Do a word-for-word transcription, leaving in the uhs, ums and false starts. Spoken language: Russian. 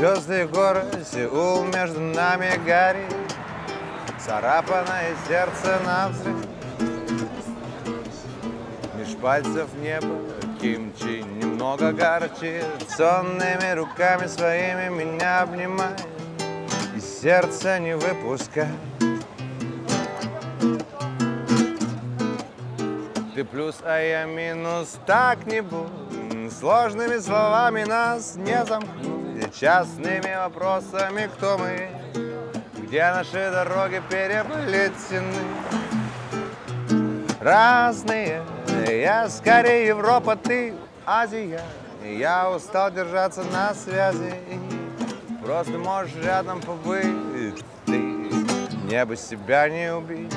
Звезды и горы, Сеул между нами горит, царапанное сердце навстречу. Меж пальцев небо кимчи немного горчит, сонными руками своими меня обнимает и сердце не выпускает. Ты плюс, а я минус, так не будь, сложными словами нас не замкнуть. Частными вопросами, кто мы, где наши дороги переплетены. Разные, я скорее Европа, ты Азия. Я устал держаться на связи, просто можешь рядом побыть. Ты небо себя не убить.